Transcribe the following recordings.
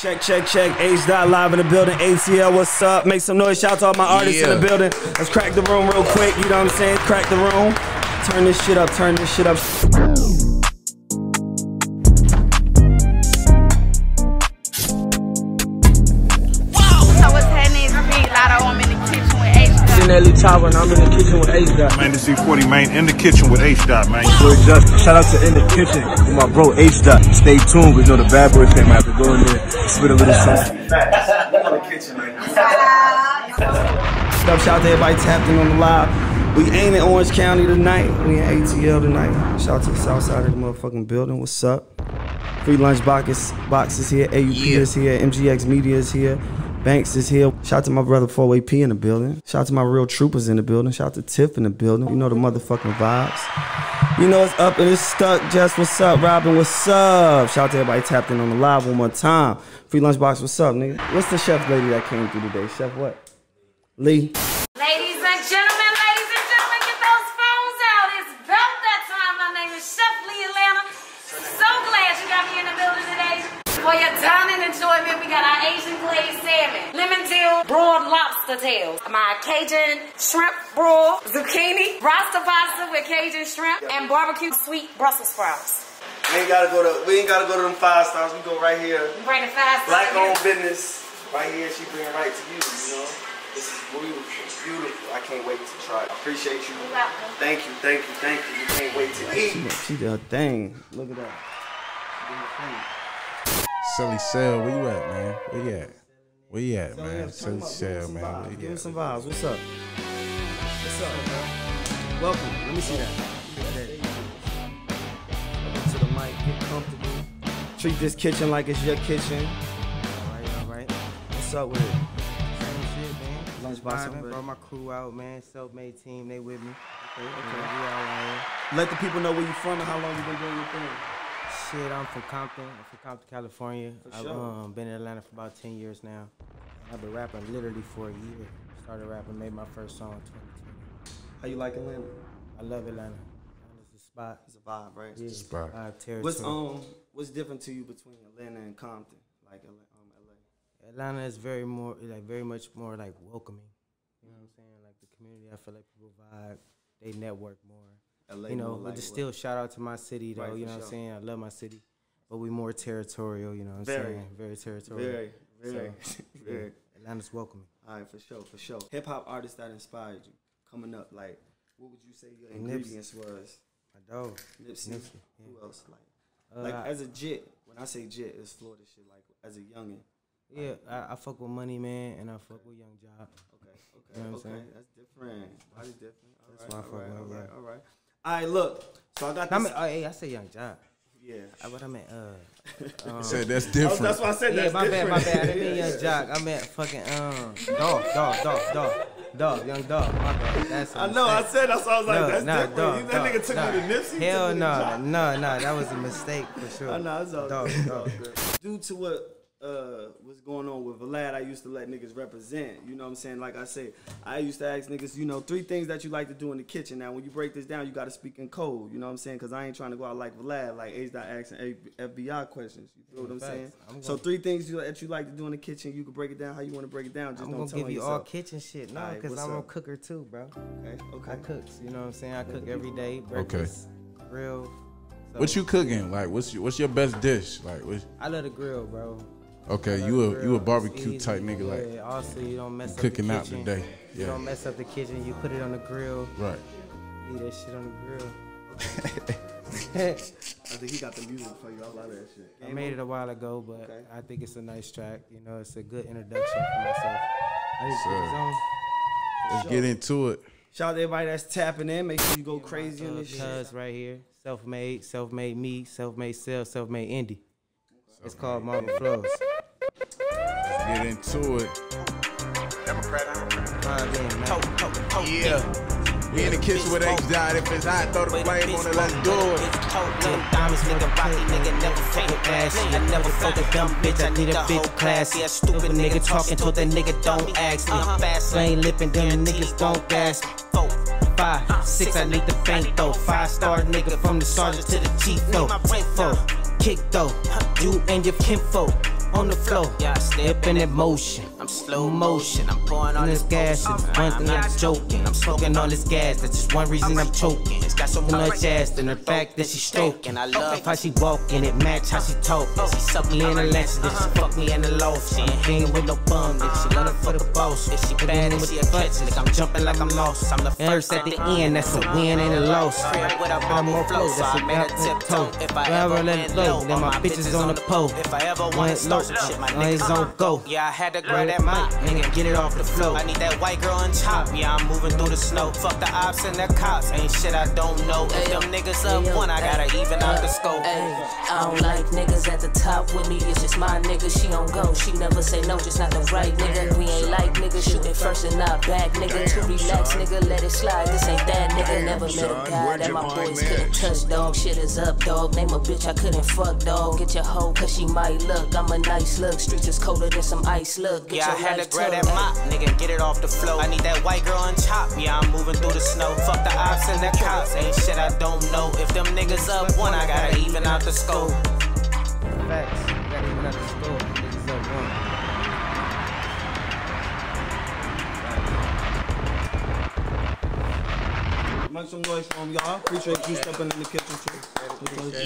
Check, check, check. H-Dot live in the building. ATL, what's up? Make some noise. Shout out to all my artists in the building. Let's crack the room real quick. You know what I'm saying? Crack the room. Turn this shit up. Turn this shit up. Nelly Tower, and I'm in the kitchen with H-Dot. Man, this is 40, man. In the kitchen with H-Dot, man. Boy, just shout out to In the Kitchen with my bro H-Dot. Stay tuned, because you know the bad boys thing might have to go in there. Spit a little something. Facts. We're in the kitchen right now. Stuff, shout out to everybody tapped in on the live. We ain't in Orange County tonight. We in ATL tonight. Shout out to the South Side of the motherfucking building. What's up? Free Lunchbox is here. AUP is here. MGX Media is here. Banks is here. Shout out to my brother 4AP in the building. Shout out to my real troopers in the building. Shout out to Tiff in the building. You know the motherfucking vibes. You know it's up and it's stuck. Jess, what's up? Robin, what's up? Shout out to everybody tapped in on the live one more time. Free Lunchbox, what's up, nigga? What's the chef lady that came through today? Chef what? Lee. Ladies and gentlemen, get those phones out. It's about that time. My name is Chef Lee Atlanta. So glad you got me in the building today. For your dining enjoyment, we got our Asian glazed salmon, lemon dill, broiled lobster tails, my Cajun shrimp broil, zucchini, rasta pasta with Cajun shrimp, and barbecue sweet Brussels sprouts. We ain't gotta go to them 5 stars. We go right here. We bring the 5 stars. Black owned business right here. She bring it right to you. You know, this is beautiful, beautiful. I can't wait to try it. I appreciate you. You're welcome. Thank you, thank you, thank you. You can't wait to eat. She did her thing. Look at that. She did her thing. Sully Cell, where you at, man? Where you at? Where you at, man? Sully Cell, man. Give me some vibes. What's up? What's up, man? Welcome. Let me see that. Come to the mic. Get comfortable. Treat this kitchen like it's your kitchen. All right, all right. What's up with it? Same shit, man. Lunchbox. Brought my crew out, man. Self-made team. They with me. Okay, okay. Let the people know where you from and how long you been doing your thing. Shit, I'm from Compton. I'm from Compton, California. I've been in Atlanta for about 10 years now. I've been rapping literally for a year. Started rapping, made my first song in 2010. How you like Atlanta? I love Atlanta. It's a spot. It's a vibe, right? Yeah, it's a vibe. What's different to you between Atlanta and Compton? Like LA? Atlanta is very much more like welcoming. You know what I'm saying? Like the community, I feel like people vibe. They network more. You know, but still shout out to my city though, you know what I'm saying? I love my city. But we more territorial, you know what I'm saying? Very territorial. Very. Atlanta's welcoming. All right, for sure, for sure. Hip hop artists that inspired you coming up, like what would you say your ingredients was? My dog. Nipsey. Who else? Like as a jit, when I say jit, it's Florida shit, like as a youngin'. Yeah, I fuck with Money Man and I fuck with Young Job. Okay, okay, you know what I'm saying? That's different. That's different. That's why I fuck with that. All right. All right, look. So I got this. I said Young John. Yeah. But I meant, you said that's different. Oh, that's why I said that's different. Yeah, my bad. I didn't mean Young Jock. I meant fucking, dog. Young Dog. My bad. That's I know. I said that's why I was like, that's different. That nigga took me to Nipsey. Hell no. That was a mistake for sure. I know. It's all good. Dog. Due to what what's going on with Vlad, I used to let niggas represent, you know what I'm saying? Like I say, I used to ask niggas, you know, 3 things that you like to do in the kitchen. Now, when you break this down, you got to speak in code, you know what I'm saying? Because I ain't trying to go out like Vlad, like H-Dot asking FBI questions, you feel what I'm saying? So 3 things that you like to do in the kitchen, you can break it down how you want to break it down, just don't tell me yourself. I'm going to give you all kitchen shit, no, because I'm a cooker too, bro. Okay, okay. I cook, you know what I'm saying? I cook every day, breakfast, grill. What you cooking? Like, what's your best dish? Like, I love the grill, bro. Okay, you a barbecue type nigga, like. Yeah, also you don't mess up the kitchen. Cooking out today. You don't mess up the kitchen. You put it on the grill. Right. Leave that shit on the grill. I think he got the music for you. I love that shit. I made it a while ago, but I think it's a nice track. You know, it's a good introduction for myself. Let's get into it. Shout out to everybody that's tapping in. Make sure you go crazy on this shit. Right here, self-made me, self-made self, self-made Indy. It's called Mama Flows. Let's get into it. Democrat. Yeah. We in the kitchen with H-Dot. If it's hot, throw the flame on it. Let's do it. Diamonds, nigga, rocky, nigga, never fuck with Ashley. I never fuck a dumb bitch. I need a bitch classy. A stupid nigga talking, told that nigga don't ask me. I'm fast lane lipping, them niggas don't gas me. 5, 6, I need the bank though. 5-star nigga from the sergeant to the chief though. 4, kick though, you and your kinfolk. on the floor. Yeah, stepping in motion. I'm slow motion. I'm pouring on this gas. It's one thing I'm joking. I'm smoking all this gas. That's just one reason I'm choking. It's got so much ass and the fact that she's stroking. I love how she walking. It match how she talking. She suck me in the latch. Then she fuck me in the loft. She ain't hanging with no bum. Then she love it for the boss. If she bad and she a clutch, like I'm jumping like I'm lost. I'm the first at the end. That's a win and a loss. I'm more close. That's a bad tiptoe. If I ever let it flow, then my bitches on the pole. If I ever want it low, shit, my niggas on go. Yeah, I had to grab that mic, nigga, get it off the floor. I need that white girl on top. Yeah, I'm moving through the snow. Fuck the ops and the cops. Ain't shit I don't know. If them niggas up one, I gotta even out the scope. I don't like niggas at the top with me. It's just my nigga. She on go. She never say no, just not the right nigga. We ain't like niggas shooting first and not back, nigga. Too relaxed, nigga. Let it slide. This ain't that nigga. Never met a guy that my boys couldn't touch, dog. Shit is up, dog. Name a bitch I couldn't fuck, dog. Get your hoe, cause she might look. I'm a nice look. Streets is colder than some ice, look. Get yeah, I had to grab that mop, nigga. Get it off the floor. I need that white girl on top. Yeah, I'm moving through the snow. Fuck the ops and the cops. Ain't shit I don't know. If them niggas up one, I gotta even out the scope. Facts. Gotta even out the scope. Niggas up one. Make some noise from y'all. Appreciate you stepping in the kitchen too.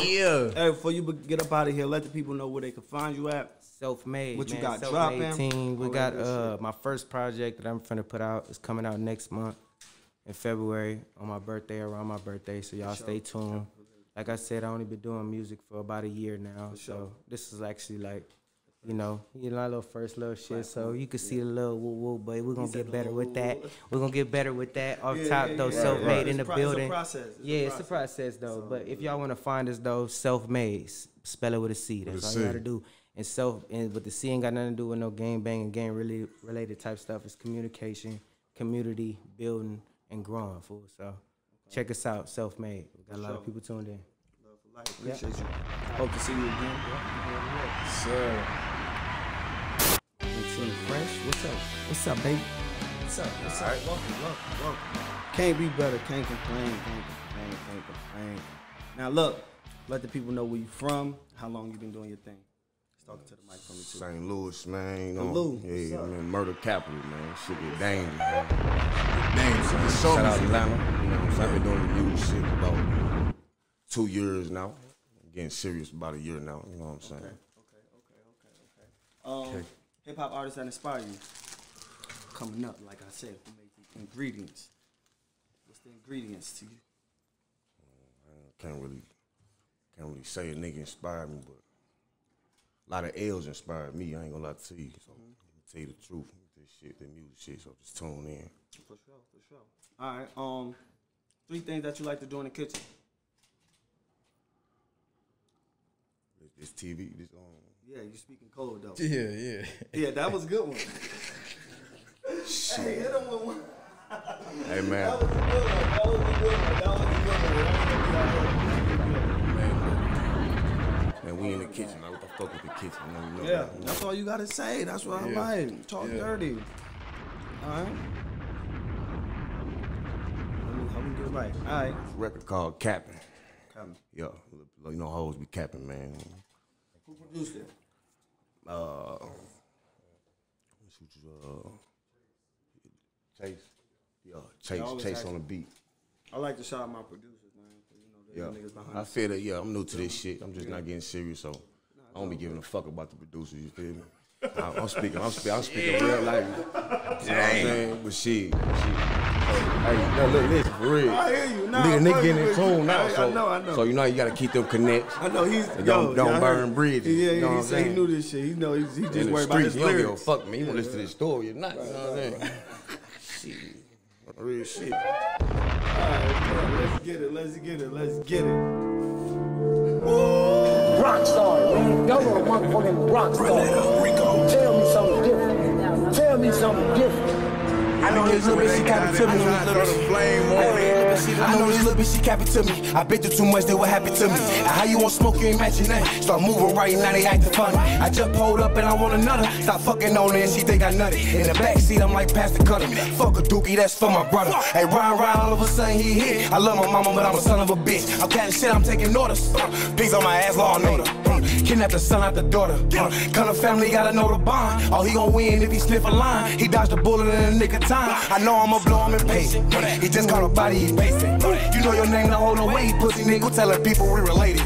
Yeah. Hey, before you get up out of here, let the people know where they can find you at. Self-made. What you got dropping? We got my first project that I'm finna put out is coming out next month in February on my birthday, around my birthday. So y'all stay tuned. Like I said, I only been doing music for about a year now. So this is actually like, you know, I love first love shit, so you can see the little woo-woo, but we're going to get better with that. We're going to get better with that off top, though, self-made in the building. It's a process. Yeah, it's a process, though, so, but if y'all want to find us, though, self-made, spell it with a C. That's all you got to do. And but the C ain't got nothing to do with no gangbang and gang-related type stuff. It's communication, community, building, and growing, fool. So check us out, self-made. We got a lot of people tuned in. Love for life. Appreciate you. Hope to see you again. Sir. Fresh, what's up? What's up, baby? What's up? What's up? Welcome, welcome, welcome. Can't be better, can't complain, can't complain, can't complain. Now look, let the people know where you from, how long you been doing your thing. Just talking to the mic from you too. St. Louis, man. Lou, yeah, I mean, murder capital, man. Shit get dangerous, man. Dangerous. Shout out Atlanta. You know what I'm saying? I've been doing the music shit about 2 years now. I'm getting serious about a year now. You know what I'm saying? Okay. Hip-hop artists that inspire you. Coming up, like I said, we make the ingredients. What's the ingredients to you? I can't really say a nigga inspired me, but a lot of L's inspired me. I ain't gonna lie to you. So tell you the truth. This shit, the music shit, so just tune in. For sure, for sure. All right, 3 things that you like to do in the kitchen. This TV, this yeah, you speaking cold though. Yeah, yeah. Yeah, that was a good one. Shit. Hey, hit him with one. Hey man. That was a good one. That was a good one. That was a good one. Man, we in the kitchen. I fuck with the kitchen. Yeah, that's all you gotta say. That's what I'm like. Talk dirty. All right. How we do it right? All right. Record called Capping. Capping. Yeah, you know hoes be capping, man. Who produced it? Chase. Yeah, Chase on the beat. I like to shout out my producers, man. You know, niggas behind I feel that, yeah, I'm new to this shit. I'm just not getting serious, so I don't be giving a fuck about the producers, you feel me? I'm speaking real life. You know what I'm saying? But shit. Hey, no, look, listen, for real. I hear you. Nigga getting in tune now, so I know. So you know you gotta keep them connects. I know he's don't burn bridges. Yeah, you know what I'm saying? He knew this shit. He know he just worried about his lyrics. He don't give a fuck, man. You wanna listen to this story or not? You know what I'm saying? Shit, real shit. All right, let's get it. Let's get it. Let's get it. Rock star, man. Y'all want a motherfucking rock star? Tell me something different. Tell me something different. I know this little bitch, she capping to me. I know this little bitch, she capping to me. I bet you too much, that what happened to me. How you won't smoke, you ain't matching nothing. Start moving right now, they acting funny. I just pulled up and I want another. Stop fucking on her and she think I nutted. In the backseat, I'm like Pastor Cutter. Fuck a dookie, that's for my brother. Hey, Ryan, all of a sudden he hit. I love my mama, but I'm a son of a bitch. I'm catching shit, I'm taking orders. Pigs on my ass, law and order. Kidnap the son, not the daughter. Color family gotta know the bond. All he gon' win if he sniff a line. He dodged a bullet in the nick of time. I know I'ma blow him in pacing. He just caught a body, he's pacing. You know your name, don't hold no weight. Pussy nigga telling people we related.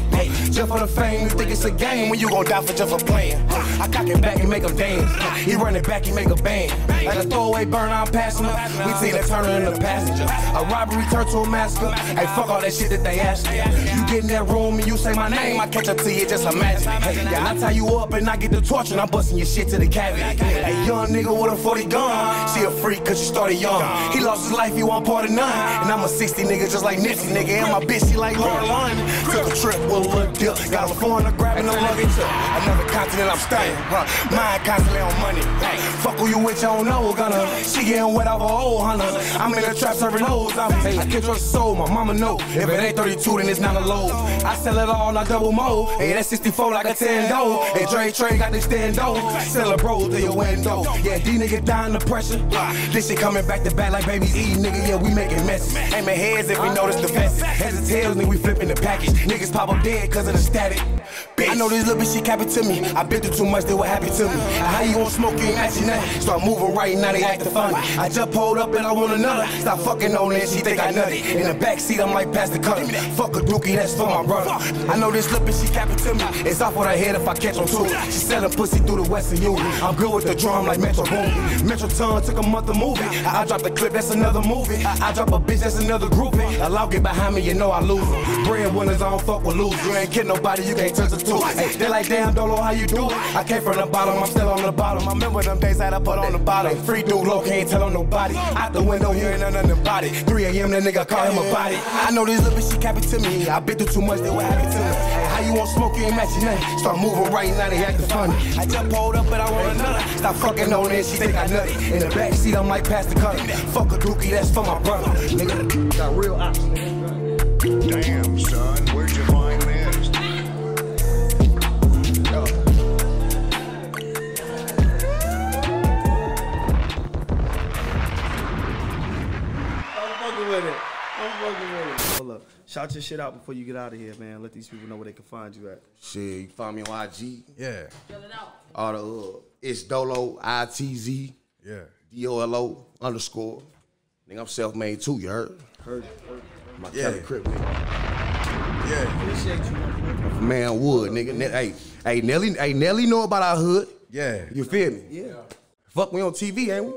Just for the fame, you think it's a game when you gon' die for just for playing. I cock it back and make him dance. He run it back, he make a bang. Like a throwaway burn, I'm passing up. We seen it turning in the passenger. A robbery turned to a massacre. Hey, fuck all that shit that they ask you. You get in that room and you say my name, I catch up to you, just imagine it. Hey, yeah, I tie you up and I get the torch and I'm busting your shit to the cavity. Hey, young nigga with a 40 gun, she a freak cause she started young. He lost his life, he won't part of none. And I'm a 60 nigga just like Nipsey, nigga. And my bitch, she like Lauren London. Took a trip with a little dip. California grabbing a luggage up. Another continent I'm staying. Mine constantly on money. Hey, fuck who you with, you don't know, gonna. She getting wet off a old hunter. I'm in the trap serving hoes. I catch your soul, my mama know. If it ain't 32, then it's not a load. I sell it all, not double mold. Hey, that's 64 like a 10-0. Hey, Dre got this stand-o. Sell a bro to your window. Yeah, these niggas dying the pressure. This shit coming back to back like babies eating, nigga. Yeah, we making messes. Aiming heads if we notice the fences. Heads and tails, nigga, we flipping the package. Niggas pop up dead cause of the static. Bitch, I know this little bitch, she capping to me. I bit through too much, they were happy to me. How you gon' smoke, you ain't matching that. Start moving right now, they actin' funny. I just pulled up and I want another. Stop fucking on that, she think I nutty. In the backseat, I'm like Pastor Cutty. Fuck a dookie, that's for my brother. I know this little bitch, she capping to me. It's off what I head if I catch on too. She selling pussy through the Western Union. I'm good with the drum like Metro Boomin. Metro Tongue took a month to move it. I dropped the clip, that's another movie. I drop a bitch, that's another groupie. A law get behind me, you know I lose it. Breadwinners, I don't fuck with losers. You ain't kidding nobody, you can't touch the two. Hey, they like, damn, don't know how you do it. I came from the bottom, I'm still on the bottom. I remember them days that I put on the bottom. Free dude, low, can't tell on nobody. Out the window, here ain't nothing about it. 3 a.m., that nigga call him a body. I know this little bitch, she capping to me. I bit through too much, they what happened to me. How you want smoke, you ain't matching nothing. Start moving right now, they acting funny. I just pulled up, but I want another. Stop fucking on it, she think I nutty. In the backseat, I'm like Pastor Cutty. Fuck a dookie, that's for my brother. Nigga, got real ops. Damn, son, where'd you find this? I'm fucking with it. Hold up. Shout your shit out before you get out of here, man. Let these people know where they can find you at. Shit, you can find me on IG. Yeah. All the it's Dolo ITZ. Yeah. DOLO underscore. Nigga, I'm self-made too, you heard? Heard. My Kelly Crip, nigga. Yeah. Appreciate you. Man Wood, nigga. Hey, Nelly know about our hood. Yeah. You feel me? Yeah. Fuck, we on TV, ain't we?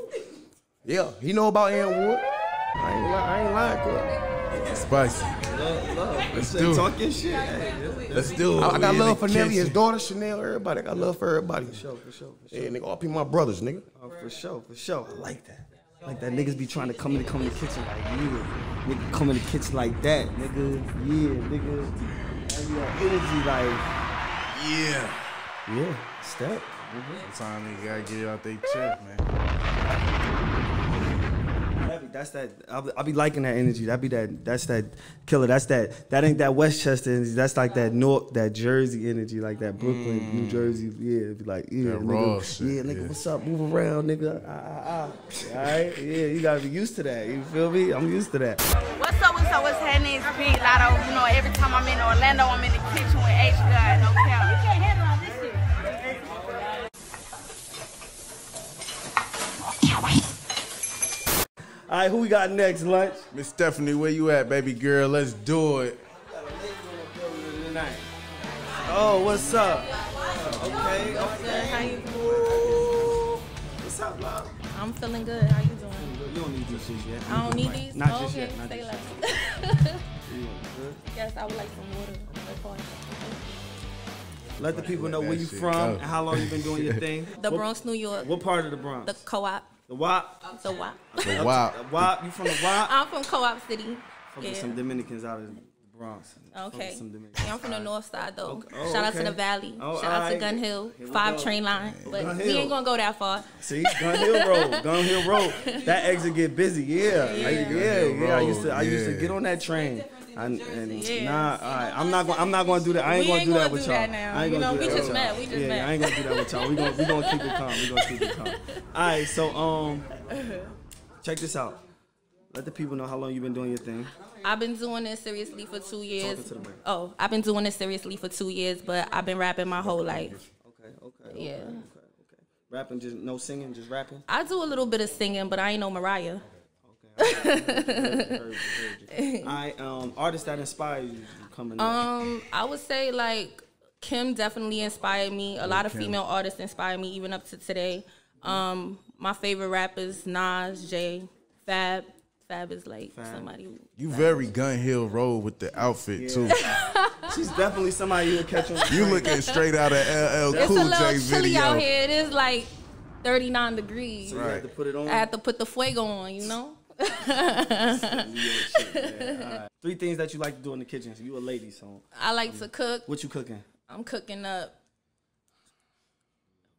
Yeah, he know about Ann Wood. I ain't lying, it's spicy. Love. Let's do it. Talk your shit. Let's do it. I got love for Nelly, his daughter, Chanel, everybody. I got love for everybody. For sure. Yeah, nigga, all people my brothers, nigga. Oh, for sure. I like that. Niggas be trying to come in the kitchen like, yeah. Nigga, come in the kitchen like that, nigga. Yeah, nigga. Energy, like. Yeah. Yeah, it's that. Sometimes niggas gotta get it out their chest, man. That's that. I'll be liking that energy. That's that killer. That ain't that Westchester energy. That's like that North, that Jersey energy, like that Brooklyn, New Jersey. Yeah, be like, yeah, that nigga, raw shit, nigga, what's up? Move around, nigga. All right, yeah, you gotta be used to that. You feel me? I'm used to that. What's up? What's happening? It's Big Lotto. You know, every time I'm in Orlando, I'm in the kitchen with H-Dot. No cap. You can't handle all this shit. All right, who we got next, Lunch? Miss Stephanie, where you at, baby girl? Let's do it. Oh, what's up? Okay. How you doing? What's up, love? I'm feeling good. How you doing? You don't need these shit yet. I don't need these? Not just yet. Stay left. Yes, I would like some water. Let the people know where you from and how long you been doing your thing. The Bronx, New York. What part of the Bronx? The co-op. The WAP? The WAP. The WAP. You from the WAP? I'm from Co-op City. From some Dominicans out of the Bronx. Okay. I'm from the North Side, though. Okay. Oh, shout out to the Valley. Oh, Shout out to Gun Hill. 5 train line. But we ain't going to go that far. See? Gun Hill Road. Gun Hill Road. That exit get busy. Yeah. Yeah. I used to get on that train. I'm not gonna do that. I ain't gonna do that with y'all. We just met. Yeah, I ain't gonna do that with y'all. We gonna keep it calm. All right, so check this out. Let the people know how long you've been doing your thing. I've been doing this seriously for 2 years. Oh, I've been doing this seriously for 2 years, but I've been rapping my whole life. Okay. Yeah. Okay. Rapping, just no singing, just rapping? I do a little bit of singing, but I ain't no Mariah. Okay. I artists that inspire you coming up. I would say like Kim definitely inspired me. A lot of female artists inspire me even up to today. My favorite rappers, Nas, J, Fab. Fab is like somebody. You very Gun Hill Road with the outfit too. She's definitely somebody you'll catch on. You looking straight out of LL Cool J's video. It's a little chilly out here. It is like 39 degrees. So you had to put it on. I had to put the fuego on, you know. Right. 3 things that you like to do in the kitchen. So you a lady, so I like to cook. What you cooking? I'm cooking up.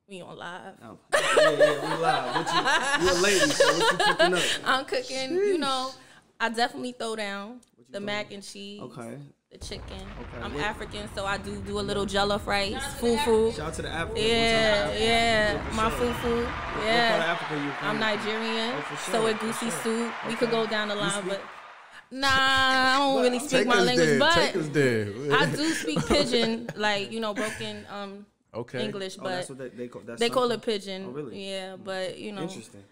We on live. Oh. Yeah, we live. What you a lady, so what you cooking up? I'm cooking, you know, I definitely throw down the mac and cheese. Okay. The chicken. Okay. I'm African, so I do a little jollof rice, fufu. Shout out to the African. Yeah. My fufu. Yeah. What part of Africa you from? I'm Nigerian. Oh, for sure. So it goosey soup. Okay. We could go down the line, but nah, I don't really speak my language, but I do speak pidgin, like, you know, broken English, but that's what they call it pidgin. Oh, really? Yeah, but you know. Interesting.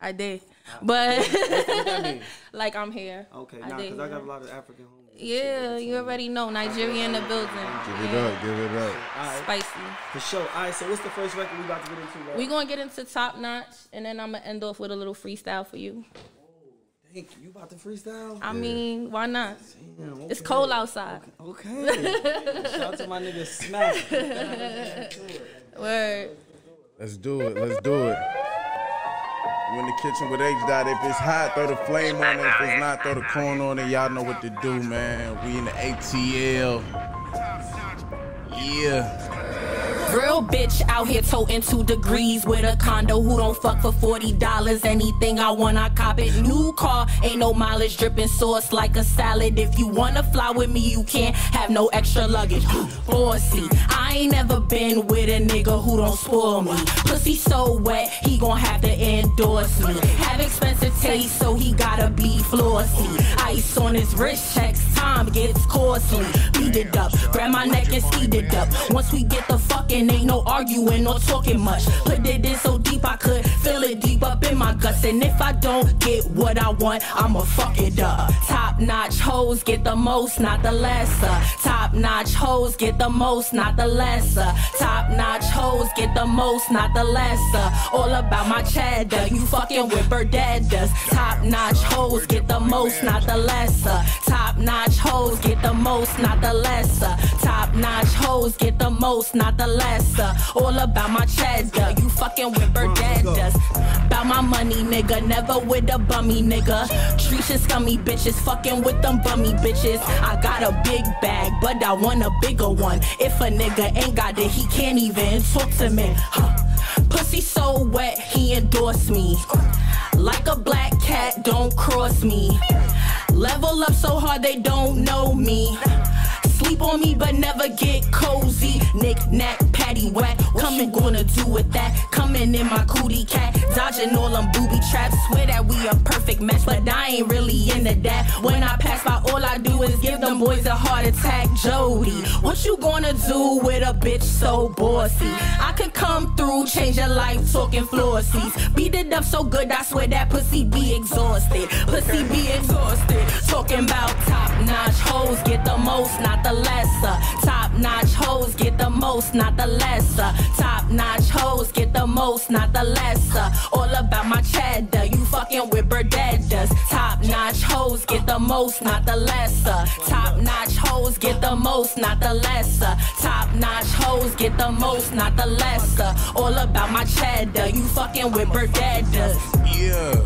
I did, but like I'm here. Okay, nah, because I got a lot of African homies. Yeah, you already know. Nigeria in the building. Give it up. Right. Spicy. For sure. All right, so what's the first record we about to get into? Right? We're going to get into Top Notch, and then I'm going to end off with a little freestyle for you. Thank you. You about to freestyle? I mean, why not? Damn, okay. It's cold outside. Okay. Shout out to my nigga Smack. Word. Let's do it. You in the kitchen with H-Dot. If it's hot, throw the flame on it. If it's not, throw the corn on it. Y'all know what to do, man. We in the ATL. Yeah. Real bitch out here toting 2 degrees with a condo who don't fuck for $40. Anything I want, I cop it. New car, ain't no mileage, dripping sauce like a salad. If you wanna fly with me, you can't have no extra luggage. Bossy. I ain't never been with a nigga who don't spoil me. Pussy so wet, he gon' have to endorse me. Have expensive taste, so he gotta be flossy. Ice on his wrist, checks time gets costly. Beat it up, grab my neck and speed it up. Once we get the fucking, ain't no arguing or talking much. Put it in so deep I could feel it deep up in my guts. And if I don't get what I want, I'ma fuck it up. Top notch hoes get the most, not the lesser. Top notch hoes get the most, not the lesser. Top notch hoes get the most, not the lesser. All about my cheddar, you fucking with Berdedas. Top notch hoes get the most, not the lesser. Top notch hoes get the most, not the lesser. Top notch hoes get the most, not the lesser. All about my cheddar, you fucking with Berdedas. About my money, nigga, never with a bummy, nigga. Treat your scummy bitches, fucking with them bummy bitches. I got a big bag, but I want a bigger one. If a nigga ain't got it, he can't even talk to me. Pussy so wet, he endorsed me. Like a black cat, don't cross me. Level up so hard they don't know me. Sleep on me but never get cozy. Knick-knack, patty-whack, coming gonna do with that. Coming in my cootie cat, dodging all them booby traps. Swear that we a perfect match, but I ain't really into that. When I pass by, all I do is give them boys a heart attack. Jody, what you gonna do with a bitch so bossy? I could come through, change your life, talking flossies. Beat it up so good, I swear that pussy be exhausted. Pussy be exhausted. Talking about top-notch hoes, get the most, not the lesser. Top notch hoes get the most, not the lesser. Top notch hoes get the most, not the lesser. All about my cheddar, you fucking with Berdedas. Top notch hoes get the most, not the lesser. Top notch hoes get the most, not the lesser. Top notch hoes get the most, not the lesser. All about my cheddar, you fucking with Berdedas. Yeah,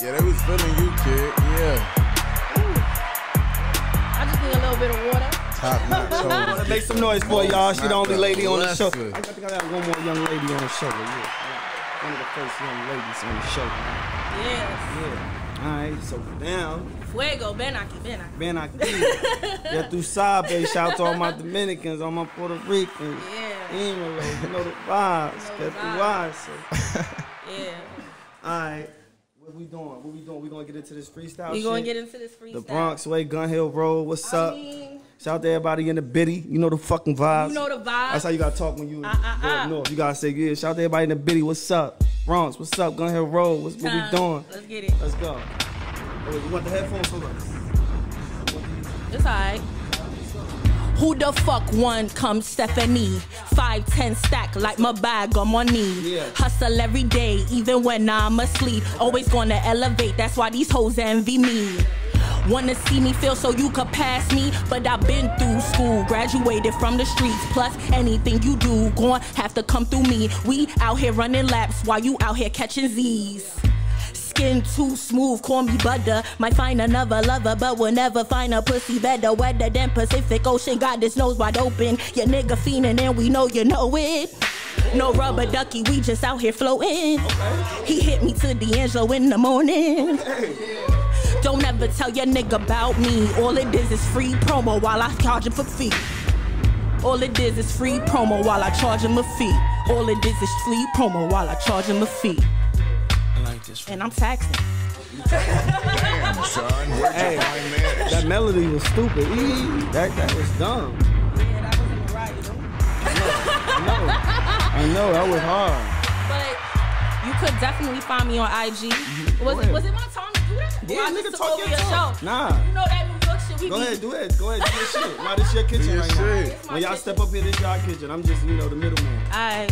they was feeling you, kid. A little bit of water. Top notch. Make some noise for y'all. She the only lady on the show. I think I got one more young lady on the show. Yeah. One of the first young ladies on the show. Yes. Yeah. All right. So now. Fuego, Benaki. Yeah, through Sabe. Shout out to all my Dominicans, all my Puerto Ricans. Yeah. You know the vibes. Yeah. All right. What we doing? We gonna get into this freestyle. We gonna get into this freestyle. The Bronx way, Gun Hill Road. What's up? Shout out to everybody in the biddy. You know the fucking vibes. You know the vibes. That's how you gotta talk when you go north. You gotta say yeah. Shout out to everybody in the biddy. What's up? Bronx. What's up? Gun Hill Road. What we doing? Let's get it. Let's go. Oh, you want the headphones for us? It's alright. Who the fuck one come Stephanie? 5'10" stack like my bag on my knee. Yeah. Hustle every day, even when I'm asleep. Okay. Always gonna elevate, that's why these hoes envy me. Wanna see me feel so you could pass me, but I've been through school, graduated from the streets. Plus, anything you do, gon' have to come through me. We out here running laps while you out here catching Z's. Skin too smooth, call me butter. Might find another lover, but we'll never find a pussy better. Wetter than Pacific Ocean, got his nose wide open. Your nigga fiendin' and we know you know it. No rubber ducky, we just out here floating. He hit me to D'Angelo in the morning. Don't ever tell your nigga about me. All it is free promo while I charge him for fee. All it is free promo while I charge him a fee. All it is free promo while I charge him a fee. And I'm taxing. Damn, son, hey, that melody was stupid. That was dumb. Yeah, that wasn't right, you know? I know, that was hard. But you could definitely find me on IG. Was it my time to do that? Yeah, I nigga, talk your talk. Nah. You know that New York shit we Go ahead, do your shit. Nah, this your kitchen right now. When y'all step up here, this y'all kitchen. I'm just, you know, the middleman. All right.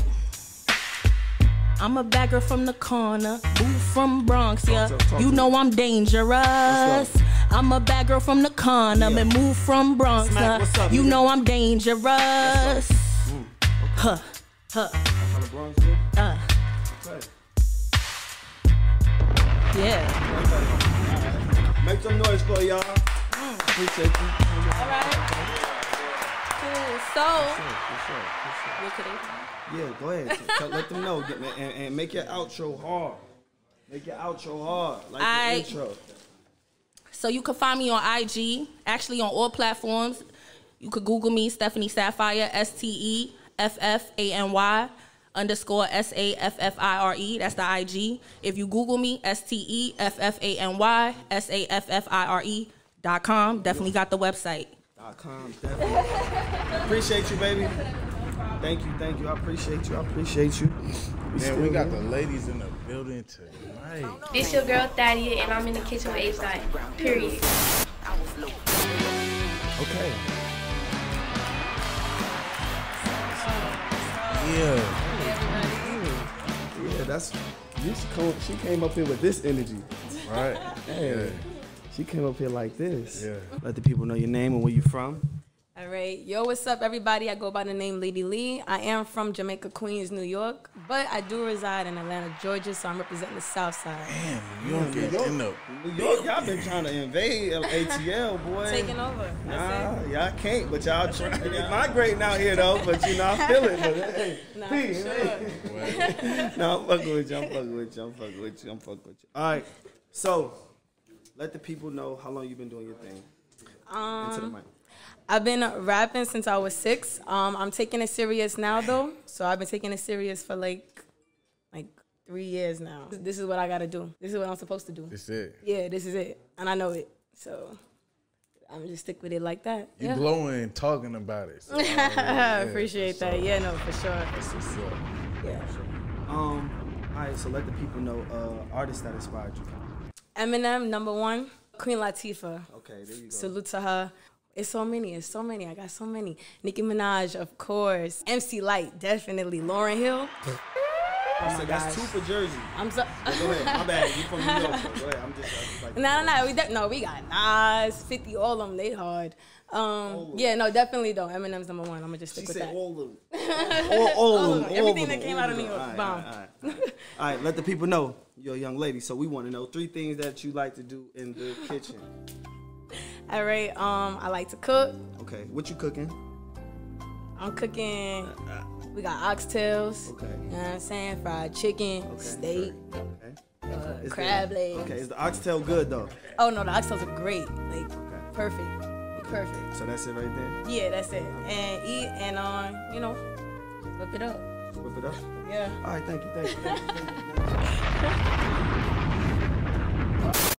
I'm a bagger from the corner, move from Bronx, yeah. You know I'm dangerous. I'm a bagger from the corner, and move from Bronx, yeah. You know I'm dangerous. Huh, huh. Yeah. Make some noise for y'all. Appreciate you. All right. Cool. So, yeah, go ahead. Let them know and make your outro hard. Make your outro hard, like the intro. So you can find me on IG, actually on all platforms. You could Google me, Stephanie Sapphire, StefFany_Saffire. That's the IG. If you Google me, StefFany Saffire.com. Definitely got the website. .com, definitely. Appreciate you, baby. Thank you. I appreciate you. Man, we got the ladies in the building tonight. It's your girl, Thaddeus, and I'm in the kitchen with H-Dot. Period. Okay. Yeah. Yeah, that's... She came up here with this energy. Right. Yeah. She came up here like this. Yeah. Let the people know your name and where you from. All right, yo, what's up, everybody? I go by the name Lady Lee. I am from Jamaica, Queens, New York, but I do reside in Atlanta, Georgia, so I'm representing the South Side. Damn, New York, y'all been trying to invade ATL, boy. Taking over. Nah, y'all can't, but y'all trying. It's migrating out here, though, but you know, I feel it. But, hey, nah, peace. Sure. Hey. No, I'm fucking with you, I'm fucking with you. All right, so let the people know how long you've been doing your thing. Into the mic. I've been rapping since I was 6. I'm taking it serious now, though. So I've been taking it serious for like 3 years now. This is what I got to do. This is what I'm supposed to do. This is it. Yeah, this is it. And I know it. So I'm just stick with it like that. You glowing talking about it. So, yeah, appreciate that. Sure. Yeah, no, for sure. That's for sure. Yeah. All right, so let the people know artists that inspired you. Eminem, #1. Queen Latifah. Okay, there you go. Salute to her. It's so many. I got so many. Nicki Minaj, of course. MC Light, definitely. Lauren Hill. Oh, that's 2 for Jersey. I'm so go ahead. My bad. You from New York? Go ahead. I'm just like no. We got Nas, 50, all of them. They hard. Yeah, no, definitely though. Eminem's #1. I'ma just stick with that. She said all of them. Everything that came out of New York. Bomb. All right. Let the people know you're a young lady, so we want to know 3 things that you like to do in the kitchen. All right, I like to cook. Okay, what you cooking? I'm cooking, we got oxtails, okay. You know what I'm saying? Fried chicken, okay, steak, okay. Crab legs. Okay, is the oxtail good though? Oh no, the oxtails are great, like perfect. So that's it right there? Yeah, that's it. And eat and, you know, whip it up. Whip it up? Yeah. All right, thank you.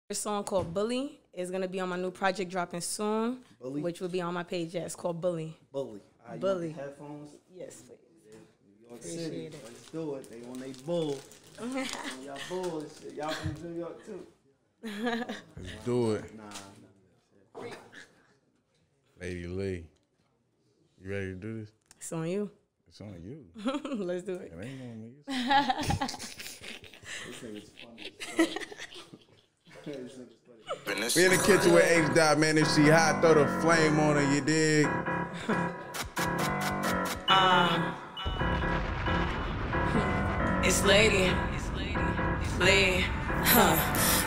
This song called Bully is going to be on my new project dropping soon, Bully, which will be on my page. Yeah, it's called Bully. Bully. Bully. Headphones? Yes, please. Appreciate it. Let's do it. They on they bull. Y'all bull. Y'all from New York, too. Let's do it. Nah. Lady Lee. You ready to do this? It's on you. It's on you. Let's do it. It ain't on me. This nigga's funny. We in the kitchen with H-Dot, man. If she hot, throw the flame on her, you dig? It's Lady. It's Lady. It's Lady. Huh.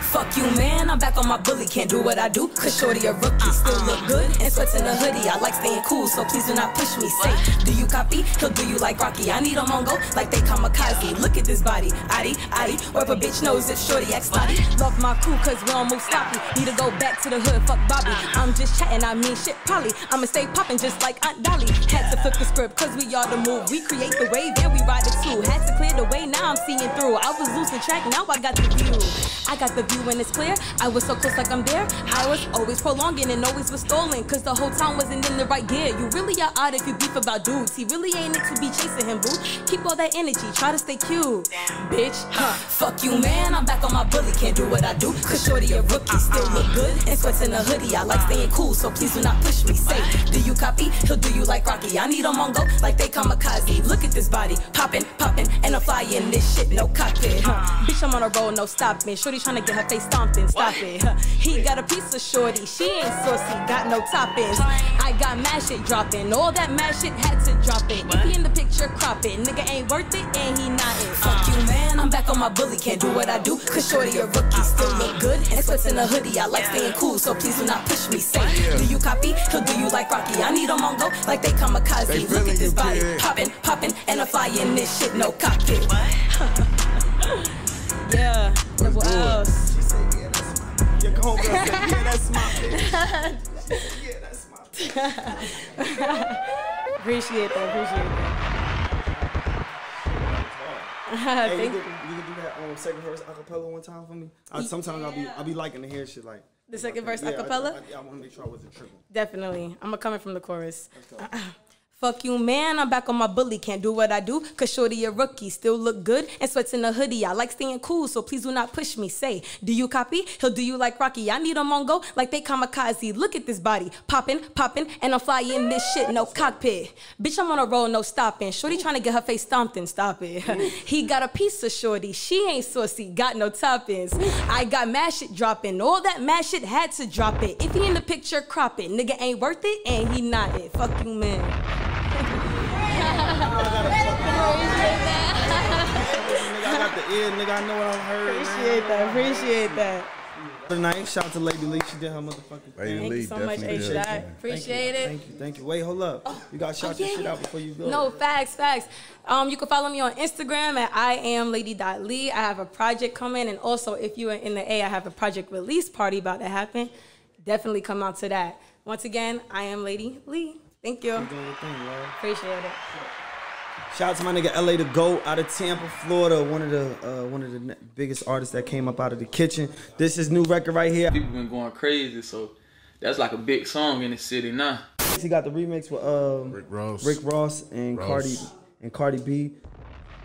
Fuck you, man, I'm back on my bully. Can't do what I do, cause shorty a rookie. Still look good and sweats in a hoodie. I like staying cool, so please do not push me. Say, do you copy? He'll do you like Rocky. I need a Mongo like they kamikaze. Look at this body, Adi, Adi. Wherever bitch knows if shorty acts naughty. Love my crew, cause we don't move sloppy. Need to go back to the hood, fuck Bobby. I'm just chatting, I mean shit probably. I'ma stay popping just like Aunt Dolly. Had to flip the script, cause we all the move. We create the wave, yeah, we ride it too. Had to clear the way, now I'm seeing through. I was losing track, now I got the view. I got the view when it's clear. I was so close like I'm there. I was always prolonging and always was stolen, cause the whole town wasn't in the right gear. You really are odd if you beef about dudes. He really ain't it to be chasing him, boo. Keep all that energy, try to stay cute. Damn. Bitch, huh. Fuck you, man, I'm back on my bully. Can't do what I do, cause shorty a rookie. Still look good and sweats in a hoodie. I like staying cool, so please do not push me. Say, do you copy? He'll do you like Rocky. I need a Mongo like they kamikaze. Look at this body, poppin', poppin', and I'm flyin'. This shit, no cockpit, huh. Bitch, I'm on a roll, no stoppin'. Shorty tryna get her face stomping, stop it. He got a piece of shorty, she ain't saucy, got no toppings. I got mad shit dropping, all that mad shit had to drop it. If he in the picture, crop it, nigga ain't worth it and he not it. Fuck you, man, I'm back on my bully, can't do what I do, cause shorty a rookie. Still look good and sweats in a hoodie. I like staying cool, so please do not push me. Say, do you copy? He'll do you like Rocky. I need a Mongo like they kamikaze. They look really at this body, popping, popping, and I'm flying. This shit, no cockpit. Yeah, what else? Your homegirl said, yeah, that's my bitch. She said, yeah, that's my bitch. Appreciate that, appreciate that. Hey, thank you. You can do that second verse acapella one time for me? Sometimes I'll be liking to hear shit like... The second verse acapella? Yeah, I want to make sure I wasn't tripping. Definitely. I'm going to come in from the chorus. Fuck you, man, I'm back on my bully. Can't do what I do, cause shorty a rookie. Still look good and sweats in a hoodie. I like staying cool, so please do not push me. Say, do you copy? He'll do you like Rocky. I need a Mongo like they kamikaze. Look at this body, poppin', poppin', and I'm flying this shit, no cockpit. Bitch, I'm on a roll, no stoppin'. Shorty tryna get her face stomped and stop it. He got a piece of shorty, she ain't saucy, got no toppings. I got mad shit droppin', all that mad shit had to drop it. If he in the picture, crop it, nigga ain't worth it, and he not it. Fuck you, man. I got the ear, nigga. I know what I heard. Appreciate that. Appreciate that. Tonight, shout out to Lady Lee. She did her motherfucking thing. Thank you so much, H-Dot. Appreciate it. Thank you. Thank you. Wait, hold up. Oh, you got to shout your shit out before you go. No, facts, facts. You can follow me on Instagram at iamlady.lee. I have a project coming, and also if you are in the A, I have a project release party about to happen. Definitely come out to that. Once again, I am Lady Lee. Thank you. You're doing your thing, yo. Appreciate it. Shout out to my nigga LA the GOAT out of Tampa, Florida. One of the biggest artists that came up out of the kitchen. This is new record right here. People been going crazy, so that's like a big song in the city now. He got the remix with Rick Ross and Cardi B.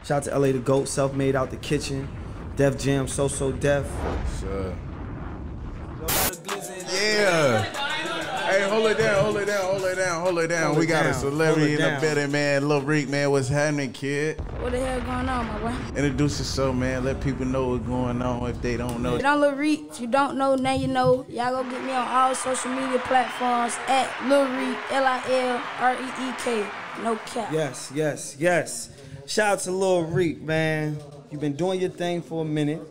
Shout out to LA the GOAT, self made out the kitchen. Def Jam, So So Def. Sure. Yeah. Hey, hold it down, hold it down, hold it down, hold it down. Hold we it got down, a celebrity in the building, man. Lil Reek, man, what's happening, kid? What the hell going on, my boy? Introduce yourself, man. Let people know what's going on if they don't know. If you don't Lil Reek, if you don't know, now you know. Y'all go get me on all social media platforms at Lil Reek, L-I-L-R-E-E-K. No cap. Yes, yes, yes. Shout out to Lil Reek, man. You've been doing your thing for a minute.